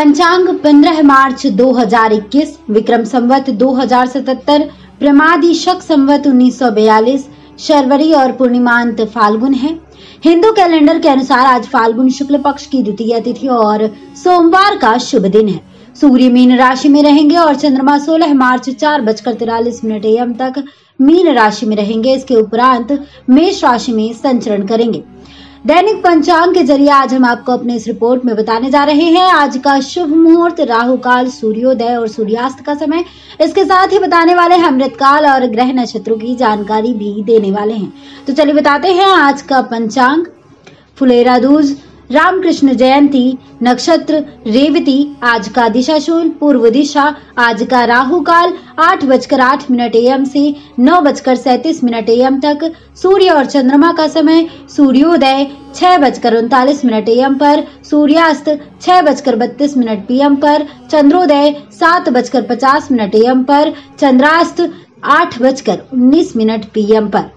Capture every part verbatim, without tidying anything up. पंचांग पंद्रह मार्च दो हजार इक्कीस, विक्रम संवत दो हजार सतहत्तर, प्रमादिशक संवत उन्नीस सौ बयालीस, शर्वरी और पूर्णिमांत फाल्गुन है। हिंदू कैलेंडर के अनुसार आज फाल्गुन शुक्ल पक्ष की द्वितीय तिथि और सोमवार का शुभ दिन है। सूर्य मीन राशि में रहेंगे और चंद्रमा सोलह मार्च चार बजकर तिरालीस मिनट एम तक मीन राशि में रहेंगे। इसके उपरांत मेष राशि में संचरण करेंगे। दैनिक पंचांग के जरिए आज हम आपको अपने इस रिपोर्ट में बताने जा रहे हैं आज का शुभ मुहूर्त, राहु काल, सूर्योदय और सूर्यास्त का समय। इसके साथ ही बताने वाले हैं अमृत काल और ग्रह नक्षत्रों की जानकारी भी देने वाले हैं। तो चलिए बताते हैं आज का पंचांग। फुलेरा दूज, रामकृष्ण जयंती, नक्षत्र रेवती, आज का दिशाशूल पूर्व दिशा, आज का राहु काल आठ बजकर आठ मिनट एम से नौ बजकर सैतीस मिनट एम तक, सूर्य और चंद्रमा का समय सूर्योदय छह बजकर उनतालीस मिनट एम पर, सूर्यास्त छह बजकर बत्तीस मिनट पीएम पर, चंद्रोदय सात बजकर पचास मिनट एम पर, चंद्रास्त आठ बजकर उन्नीस मिनट पीएम पर।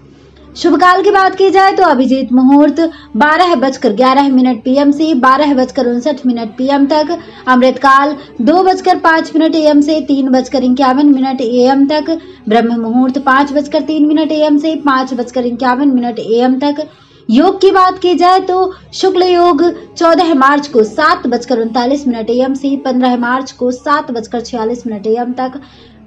शुभ काल की बात की जाए तो अभिजीत मुहूर्त बारह बजकर ग्यारह मिनट पीएम से बारह बजकर उनसठ मिनट पीएम तक, अमृत काल दो बजकर पांच मिनट एएम से तीन बजकर इक्यावन मिनट एएम तक, ब्रह्म मुहूर्त पांच बजकर तीन मिनट एएम से पांच बजकर इक्यावन मिनट एएम तक। योग की बात की जाए तो शुक्ल योग चौदह मार्च को सात बजकर उनतालीस मिनट एएम से पंद्रह मार्च को सात बजकर छियालीस मिनट एएम तक,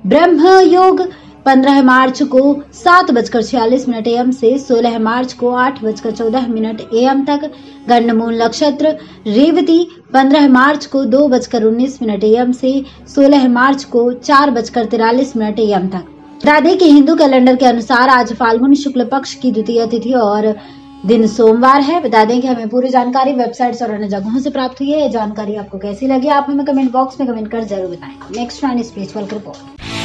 ब्रह्म योग पंद्रह मार्च को सात बजकर छियालीस मिनट एएम से सोलह मार्च को आठ बजकर चौदह मिनट एएम तक, गंडमूल नक्षत्र रेवती पंद्रह मार्च को दो बजकर उन्नीस मिनट एएम से सोलह मार्च को चार बजकर तिरालीस मिनट एएम तक। बता दें कि हिंदू कैलेंडर के अनुसार आज फाल्गुन शुक्ल पक्ष की द्वितीय तिथि और दिन सोमवार है। बता दें कि हमें पूरी जानकारी वेबसाइट्स और अन्य जगहों से प्राप्त हुई है। ये जानकारी आपको कैसी लगी आप हमें कमेंट बॉक्स में कमेंट कर जरूर बताएं। नेक्स्ट नाइन स्पिरिचुअल की रिपोर्ट।